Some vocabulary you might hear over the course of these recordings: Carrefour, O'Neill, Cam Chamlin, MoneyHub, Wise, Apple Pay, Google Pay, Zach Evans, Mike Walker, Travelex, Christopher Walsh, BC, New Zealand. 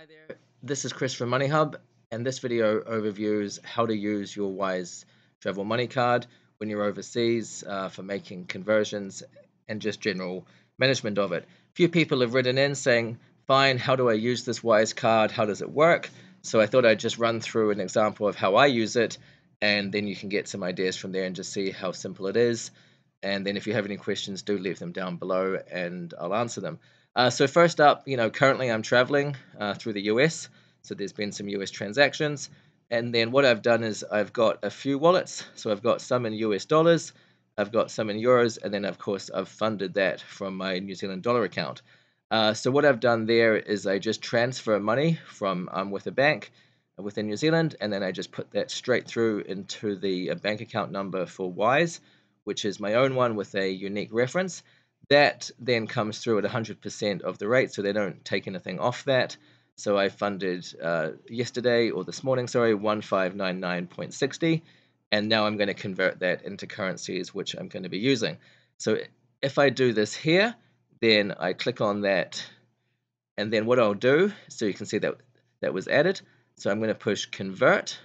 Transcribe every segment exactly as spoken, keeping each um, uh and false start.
Hi there, this is Chris from MoneyHub, and this video overviews how to use your Wise Travel Money Card when you're overseas uh, for making conversions and just general management of it. A few people have written in saying, fine, how do I use this Wise card? How does it work? So I thought I'd just run through an example of how I use it, and then you can get some ideas from there and just see how simple it is. And then if you have any questions, do leave them down below and I'll answer them. Uh, so first up, you know, currently I'm traveling uh, through the U S, so there's been some U S transactions. And then what I've done is I've got a few wallets. So I've got some in U S dollars, I've got some in euros, and then of course I've funded that from my New Zealand dollar account. Uh, so what I've done there is I just transfer money from um, with a bank within New Zealand, and then I just put that straight through into the uh, bank account number for Wise, which is my own one with a unique reference. That then comes through at one hundred percent of the rate, so they don't take anything off that. So I funded uh, yesterday, or this morning, sorry, one five nine nine point six zero, and now I'm going to convert that into currencies which I'm going to be using. So if I do this here, then I click on that, and then what I'll do, so you can see that that was added, so I'm going to push convert,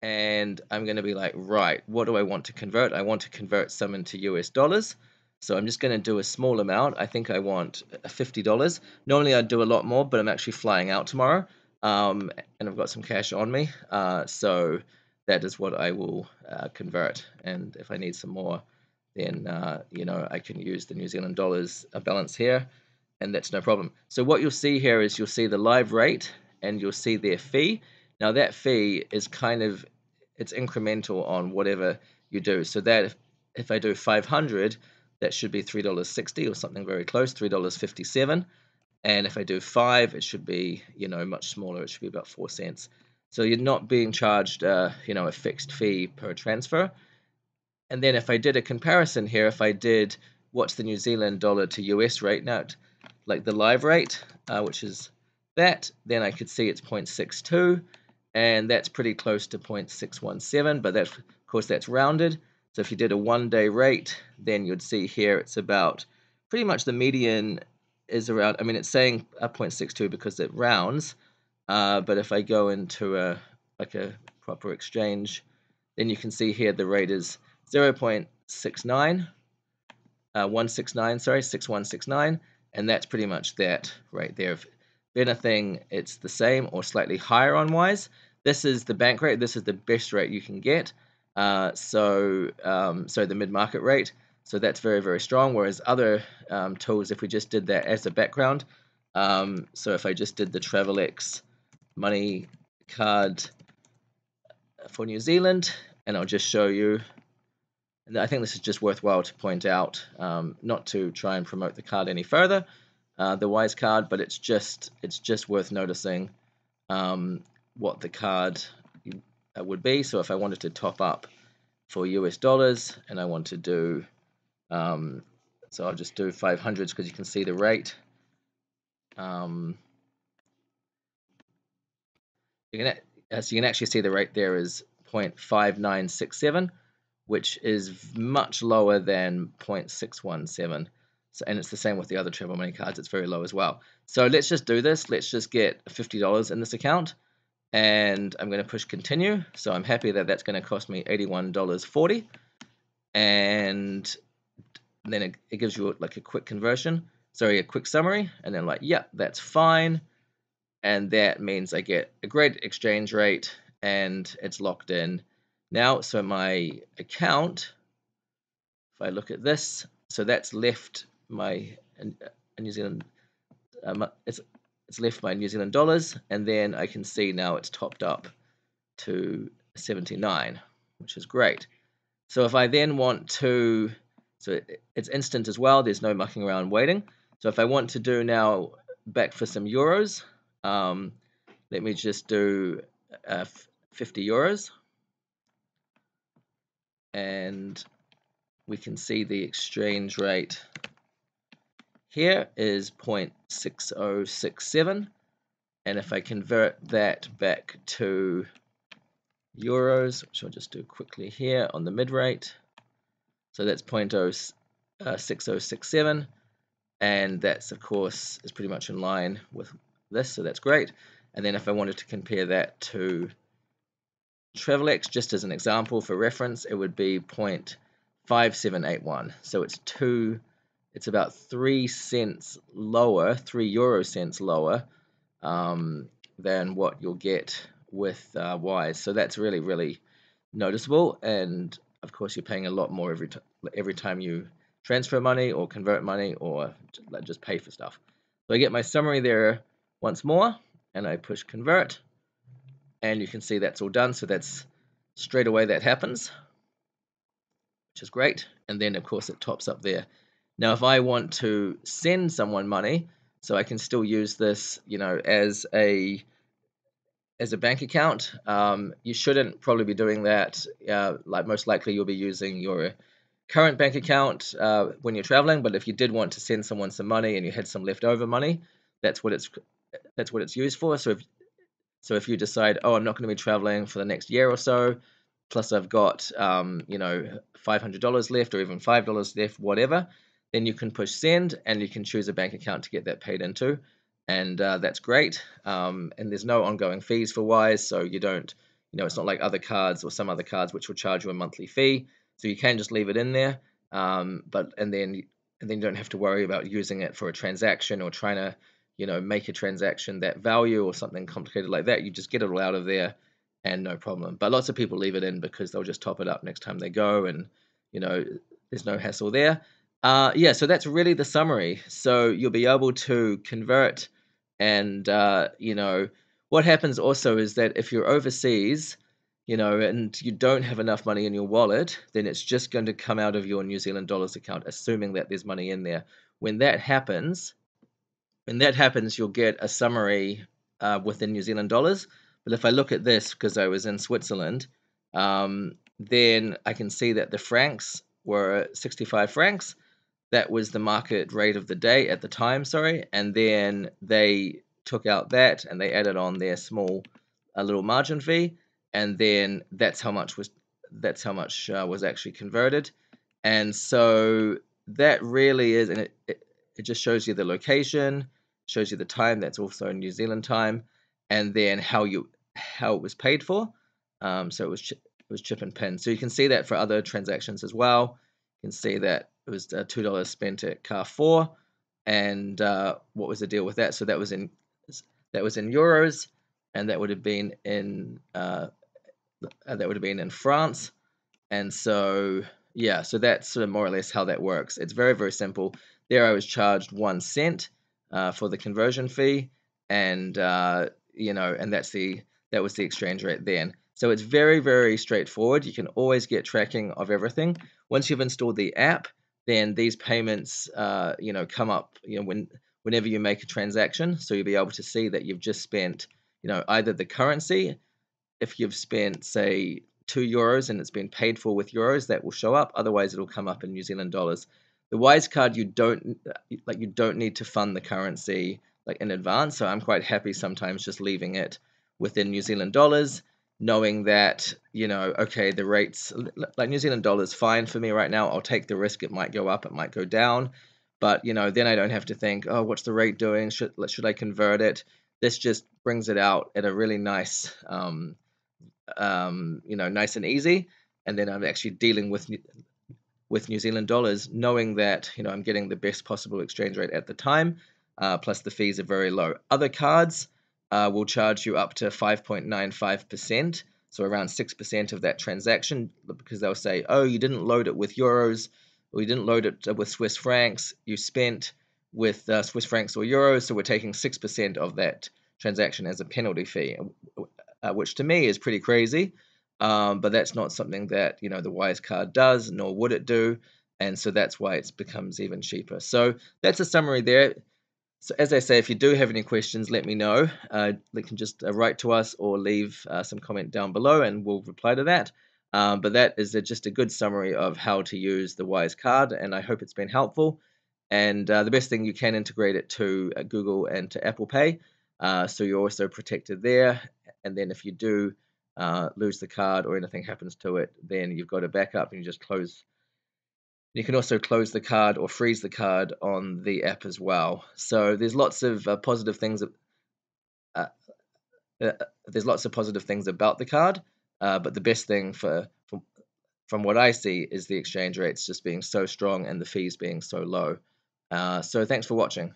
and I'm going to be like, right, what do I want to convert? I want to convert some into U S dollars. So I'm just going to do a small amount. I think I want fifty dollars. Normally I'd do a lot more, but I'm actually flying out tomorrow. Um, and I've got some cash on me. Uh, so that is what I will uh, convert. And if I need some more, then, uh, you know, I can use the New Zealand dollars balance here. And that's no problem. So what you'll see here is you'll see the live rate and you'll see their fee. Now that fee is kind of, it's incremental on whatever you do. So that if, if I do five hundred, that should be three dollars sixty or something very close, three dollars fifty-seven. And if I do five, it should be, you know, much smaller. It should be about four cents. So you're not being charged, uh, you know, a fixed fee per transfer. And then if I did a comparison here, if I did what's the New Zealand dollar to U S rate, now like the live rate, uh, which is that, then I could see it's zero point six two. And that's pretty close to zero point six one seven, but that's, of course that's rounded. So if you did a one-day rate, then you'd see here it's about, pretty much the median is around, I mean it's saying zero point six two because it rounds, uh, but if I go into a like a proper exchange, then you can see here the rate is zero point six nine, uh, one sixty-nine, sorry, six one six nine, and that's pretty much that right there. If, If anything, it's the same or slightly higher on Wise. This is the bank rate. This is the best rate you can get. Uh, so, um, so the mid-market rate. So that's very, very strong. Whereas other um, tools, if we just did that as a background. Um, so if I just did the Travelex money card for New Zealand, and I'll just show you. And I think this is just worthwhile to point out, um, not to try and promote the card any further. Uh, the Wise card, but it's just it's just worth noticing um, what the card would be. So if I wanted to top up for U S dollars, and I want to do, um, so I'll just do five hundreds because you can see the rate. Um, you can so you can actually see the rate there is zero point five nine six seven, which is much lower than zero point six one seven. So, and it's the same with the other travel money cards. It's very low as well. So let's just do this. Let's just get fifty dollars in this account. And I'm going to push continue. So I'm happy that that's going to cost me eighty-one dollars forty. And then it, it gives you like a quick conversion. Sorry, a quick summary. And then like, yeah, that's fine. And that means I get a great exchange rate. And it's locked in now. So my account, if I look at this, so that's left my New Zealand, um, it's it's left my New Zealand dollars, and then I can see now it's topped up to seventy-nine, which is great. So if I then want to, so it, it's instant as well. There's no mucking around waiting. So if I want to do now back for some euros, um, let me just do uh, fifty euros, and we can see the exchange rate. Here is zero point six zero six seven, and if I convert that back to euros, which I'll just do quickly here on the mid rate, so that's zero point zero six zero six seven, and that's of course is pretty much in line with this, so that's great. And then if I wanted to compare that to Travelex, just as an example for reference, it would be zero point five seven eight one. So it's two, it's about three cents lower, three euro cents lower um, than what you'll get with uh, Wise. So that's really, really noticeable. And of course, you're paying a lot more every t every time you transfer money or convert money or just pay for stuff. So I get my summary there once more, and I push convert, and you can see that's all done. So that's straight away that happens, which is great. And then of course it tops up there. Now if I want to send someone money, so I can still use this, you know, as a as a bank account. Um, you shouldn't probably be doing that. Uh, like most likely you'll be using your current bank account uh, when you're traveling. But if you did want to send someone some money and you had some leftover money, that's what it's that's what it's used for. So if so if you decide, oh, I'm not going to be traveling for the next year or so, plus I've got um, you know five hundred dollars left or even five dollars left, whatever, then you can push send and you can choose a bank account to get that paid into, and uh, that's great. Um, and there's no ongoing fees for Wise, so you don't, you know, it's not like other cards or some other cards which will charge you a monthly fee. So you can just leave it in there, um, but and then and then you don't have to worry about using it for a transaction or trying to, you know, make a transaction that value or something complicated like that. You just get it all out of there and no problem. But lots of people leave it in because they'll just top it up next time they go, and you know, there's no hassle there. Uh, yeah, so that's really the summary. So you'll be able to convert, and uh, you know, what happens also is that if you're overseas, you know, and you don't have enough money in your wallet, then it's just going to come out of your New Zealand dollars account, assuming that there's money in there. When that happens, when that happens, you'll get a summary uh, within New Zealand dollars. But if I look at this, because I was in Switzerland, um, then I can see that the francs were sixty-five francs. That was the market rate of the day at the time, sorry. And then they took out that and they added on their small, a little margin fee. And then that's how much was that's how much uh, was actually converted. And so that really is, and it, it, it just shows you the location, shows you the time, that's also New Zealand time, and then how you how it was paid for. Um, so it was ch it was chip and pin. So you can see that for other transactions as well. You can see that it was uh, two dollars spent at Carrefour, and uh, what was the deal with that? So that was in that was in euros, and that would have been in. Uh, Uh, that would have been in France. And so yeah, so that's sort of more or less how that works. It's very, very simple. There I was charged one cent uh, for the conversion fee, and uh, you know, and that's the that was the exchange rate then. So it's very, very straightforward. You can always get tracking of everything. Once you've installed the app, then these payments uh, you know, come up, you know, when whenever you make a transaction. So you'll be able to see that you've just spent, you know, either the currency. If you've spent, say, two euros and it's been paid for with euros, that will show up. Otherwise, it'll come up in New Zealand dollars. The Wise card, you don't like you don't need to fund the currency like in advance. So I'm quite happy sometimes just leaving it within New Zealand dollars, knowing that, you know, okay, the rates like New Zealand dollars fine for me right now. I'll take the risk. It might go up, it might go down, but you know, then I don't have to think, oh, what's the rate doing? Should should I convert it? This just brings it out at a really nice. Um, um you know, nice and easy, and then I'm actually dealing with with New Zealand dollars, knowing that, you know, I'm getting the best possible exchange rate at the time, uh, plus the fees are very low. Other cards uh, will charge you up to five point nine five percent, so around six percent of that transaction, because they'll say, oh, you didn't load it with euros, or you didn't load it with Swiss francs, you spent with uh, Swiss francs or euros, so we're taking six percent of that transaction as a penalty fee. Uh, which to me is pretty crazy, um, but that's not something that, you know, the Wise card does, nor would it do, and so that's why it becomes even cheaper. So that's a summary there. So as I say, if you do have any questions, let me know. Uh, you can just uh, write to us or leave uh, some comment down below, and we'll reply to that. Um, but that is a, just a good summary of how to use the Wise card, and I hope it's been helpful. And uh, the best thing, you can integrate it to uh, Google and to Apple Pay, uh, so you're also protected there. And then if you do uh, lose the card or anything happens to it, then you've got a backup, and you just close. You can also close the card or freeze the card on the app as well. So there's lots of uh, positive things uh, there's lots of positive things about the card, uh, but the best thing for from, from what I see is the exchange rates just being so strong and the fees being so low. Uh, so thanks for watching.